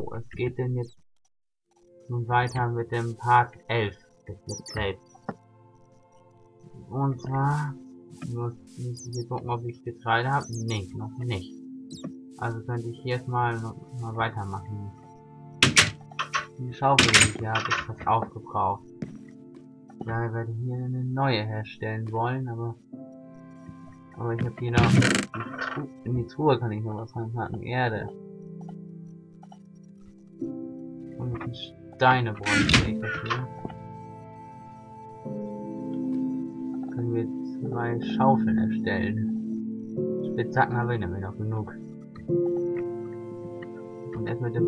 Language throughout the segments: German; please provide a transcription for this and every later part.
So, es geht denn jetzt nun weiter mit dem Part 11. Und da muss ich hier gucken, ob ich Getreide habe. Nee, noch nicht. Also könnte ich hier jetzt mal weitermachen. Die Schaufel, die ich hier habe, ist fast aufgebraucht. Daher werde ich hier eine neue herstellen wollen, aber ich habe hier noch in die Truhe kann ich noch was reinpacken. Erde. Und Steine bräuchte ich dafür. Können wir 2 Schaufeln erstellen. Spitzhacken habe ich nämlich noch genug. Und erst mit dem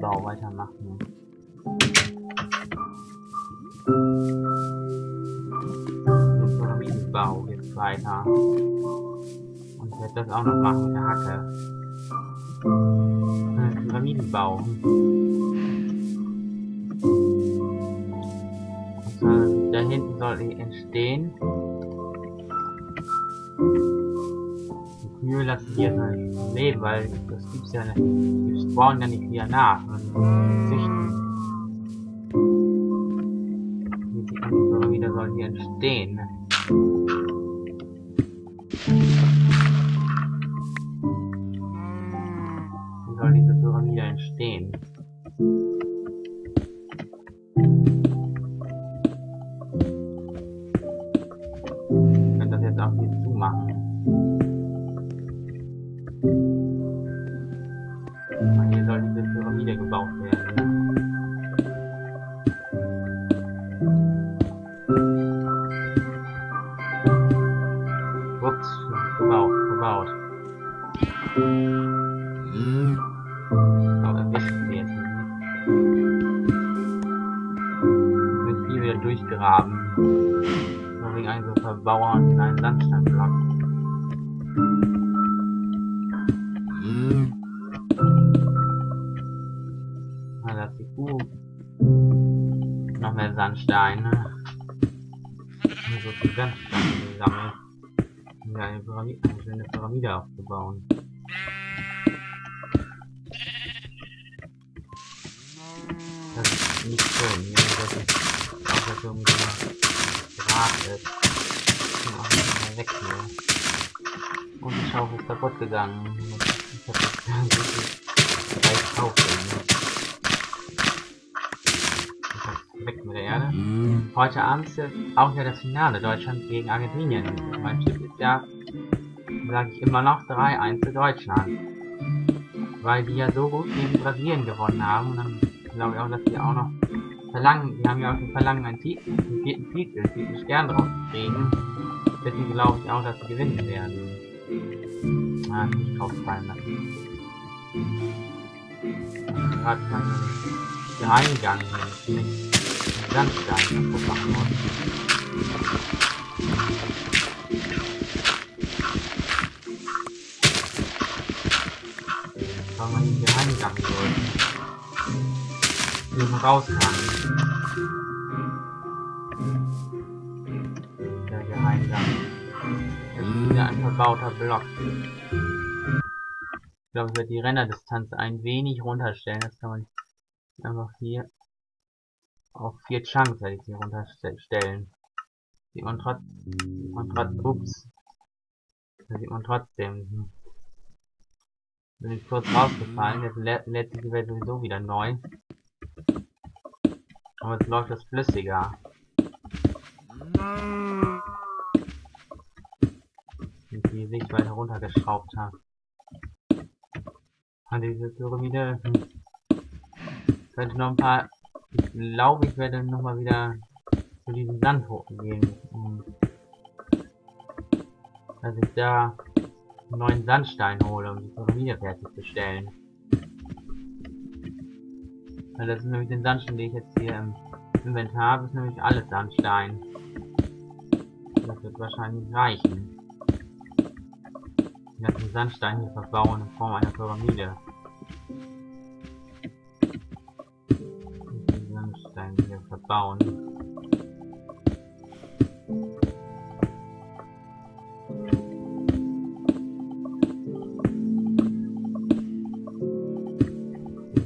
Bau weitermachen. Jetzt habe ich den Bau jetzt weiter. Und ich werde das auch noch machen mit der Hacke. Pyramidenbau. Also, da hinten soll ich entstehen. Die Kühe lassen hier nicht leben, weil das gibt's ja nicht. Die spawnen ja nicht wieder nach. Und züchten. Die Pyramide sollen hier entstehen. Soll diese Pyramide entstehen. Ich kann das jetzt auch hier zumachen. Und hier soll diese Pyramide gebaut werden. Ups, gebaut. Aber wissen wir jetzt nicht. Wird viel wieder durchgraben. Nur wegen einem so Verbauern in einen Sandsteinblock. Na, das sieht gut. Noch mehr Sandsteine. Nur so viel Sandsteine gesammelt. Um hier eine schöne Pyramide aufzubauen. Das ist nicht schön, hier das ist auch so ein Draht ist. Ich kann auch nicht mehr weg hier. Und die Schaufel ist kaputt gegangen. Ich hab jetzt wirklich 3 Schaufeln. Ich hab's weg mit der Erde. Heute Abend ist auch ja das Finale Deutschland gegen Argentinien. Mein Tipp ist ja, sage ich immer noch, 3-1 für Deutschland. Weil die ja so gut gegen Brasilien gewonnen haben und dann glaube ich auch, dass die auch noch verlangen, die haben ja auch den Verlangen einen vierten Titel, einen vierten Stern drauf zu kriegen. Deswegen glaube ich auch, dass sie gewinnen werden. Ah, nicht auffallen lassen. Gerade mein Geheimgang hier mit dem Sandstein kaputt machen muss. Weil man ihn hier reingegangen sollte. Hier rauskam. Der Geheimgang. Das ist wieder ein verbauter Block. Ich glaube, ich werde die Renderdistanz ein wenig runterstellen. Das kann man einfach hier auf 4 Chunks werde ich hier runterstellen. Sieht man trotzdem. Ups. Da sieht man trotzdem. Bin ich kurz rausgefallen, jetzt lädt sich die Welt sowieso wieder neu. Aber jetzt läuft das flüssiger. Wenn ich die Sichtweite runtergeschraubt habe. Hat diese Pyramide. Ich könnte noch ein paar. Ich glaube, ich werde nochmal wieder zu diesen Sandhofen gehen. Dass ich da einen neuen Sandstein hole, um die Pyramide fertigzustellen. Weil das ist nämlich den Sandstein, den ich jetzt hier im Inventar habe, ist nämlich alles Sandstein. Das wird wahrscheinlich reichen. Ich lasse den Sandstein hier verbauen in Form einer Pyramide. Und den Sandstein hier verbauen.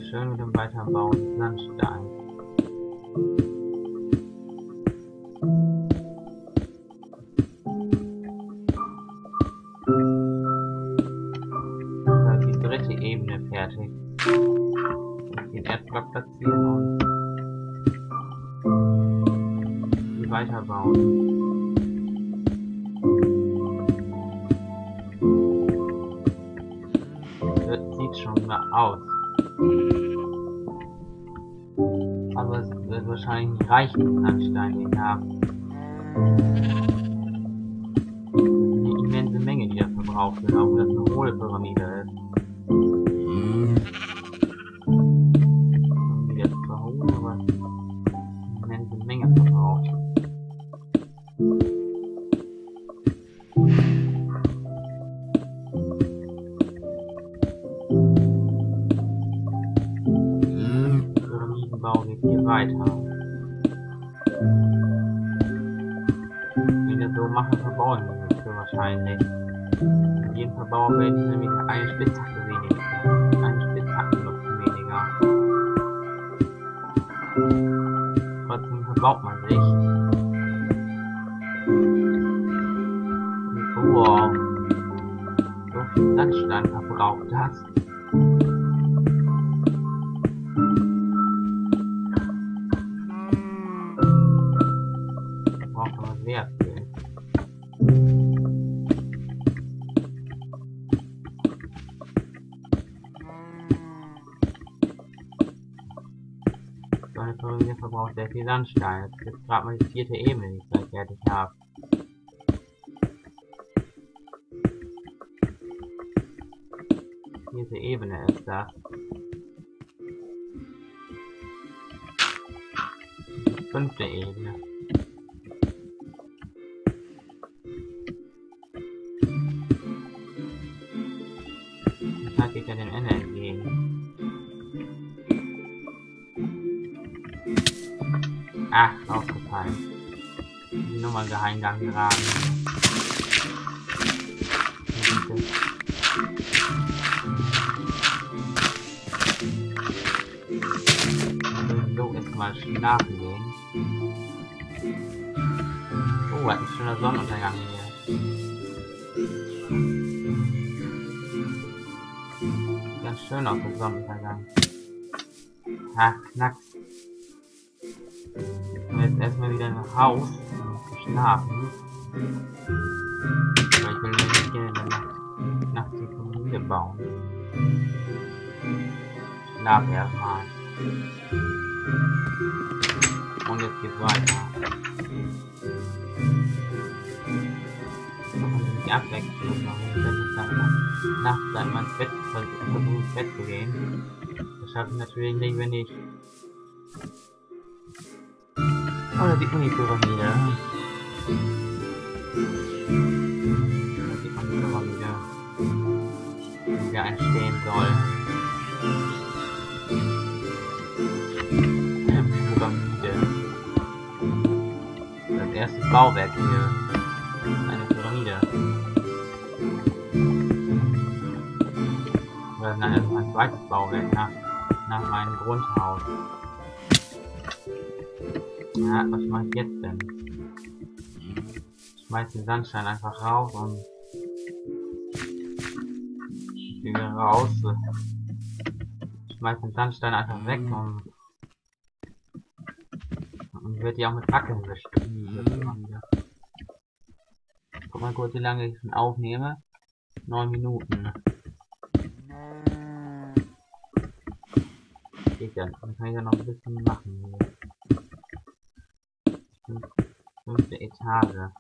Schön mit dem Weiterbauen Sandstein. Da ist die dritte Ebene fertig. Den Erdblock platzieren und die weiterbauen. Schon mal aus. Aber es wird wahrscheinlich nicht reichen, Sandstein, den wir haben. Das ist eine immense Menge, die da verbraucht wird, auch wenn das eine hohle Pyramide ist. Die jetzt verholen, aber eine immense Menge verbraucht. Weiter. Wenn wir das so machen, verbauen wir das für wahrscheinlich. In jedem Verbauer werden wir nämlich eine Spitzhacke weniger. Eine Spitzhacke nutzen weniger. Trotzdem verbaut man sich. Wow. So viel Sandstein verbraucht das. Hier verbraucht sehr viel Sandstein. Jetzt gibt es gerade mal die vierte Ebene, die ich gleich fertig habe. Vierte Ebene ist das. Die fünfte Ebene. Das Tag geht ja dem Ende entgegen. Ach, aufgefallen. Nochmal Geheimgang graben. So, erstmal schlafen gehen. Oh, was ein schöner Sonnenuntergang hier. Ganz schön aus dem Sonnenuntergang. Ha, knacks. Jetzt erstmal wieder nach Haus geschlafen. Aber ich will nämlich gerne nachts die Familie bauen. Schlaf erstmal. Und jetzt geht's weiter. Und die Abwechslung machen. Ich werde jetzt dann nachts an mein Bett versuchen, ins Bett zu gehen. Das schaffe ich natürlich nicht, wenn ich. Oder die Uni-Pyramide. Oder die Uni-Pyramide. Die wieder entstehen soll. Pyramide. Das erste Bauwerk hier. Eine Pyramide. Oder nein, das ist mein zweites Bauwerk nach meinem Grundhaus. Ja, was mache ich jetzt denn? Ich schmeiß den Sandstein einfach raus und ich gehe raus. Ich schmeiß den Sandstein einfach weg und wird die auch mit Fackeln bespielen. Guck mal kurz, wie lange ich schon aufnehme. 9 Minuten. Geht ja, dann kann ich ja noch ein bisschen machen hier. 5. Etage.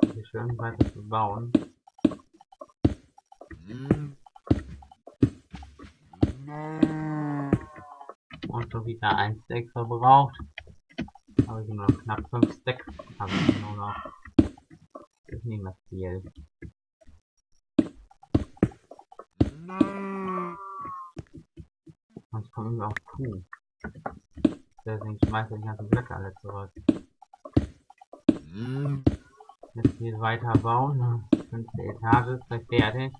Hier schön weiter zu bauen. Schon wieder ein Stack verbraucht. Aber ich nur noch knapp 5 Stacks. Habe ich nur noch. Das ist nicht mehr viel. Sonst kommen wir auf Kuh. Deswegen schmeiße ich die ganzen Blöcke alle zurück. Jetzt geht weiter bauen. 5. Etage ist gleich fertig.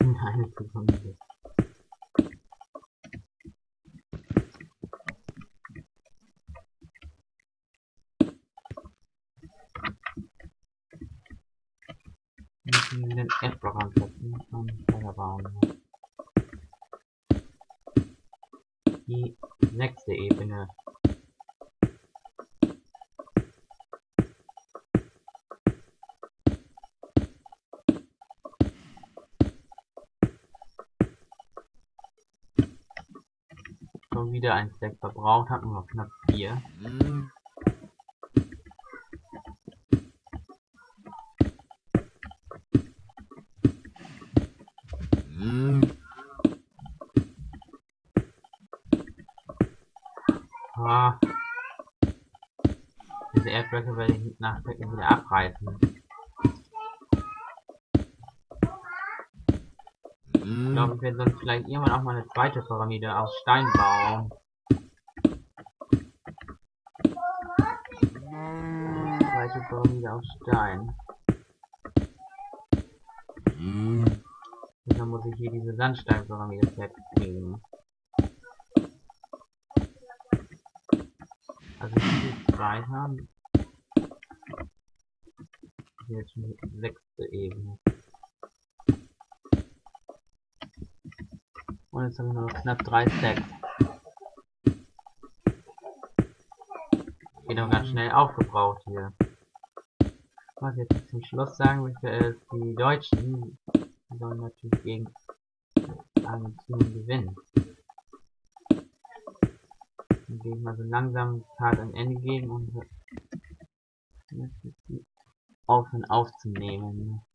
Nein, ich bekomme nicht. Ich muss den Erdblock ansetzen und weiter bauen. Die 6. Ebene. Schon wieder ein Stack verbraucht, hatten wir noch knapp 4. Diese Erdblöcke werde ich nach Decken wieder abreißen. Ich glaube, wir werden sonst vielleicht irgendwann auch mal eine zweite Pyramide aus Stein bauen. Eine zweite Pyramide aus Stein. Und dann muss ich hier diese Sandsteinpyramide fertig kriegen. Also die zwei haben. Hier ist schon die 6. Ebene. Und jetzt haben wir nur noch knapp 3 Stacks. Geht auch ganz schnell aufgebraucht hier. Was ich jetzt zum Schluss sagen möchte, ist, die Deutschen sollen natürlich gegen Argentinien gewinnen. Gehe ich mal so langsam hart am Ende gehen und aufhören aufzunehmen.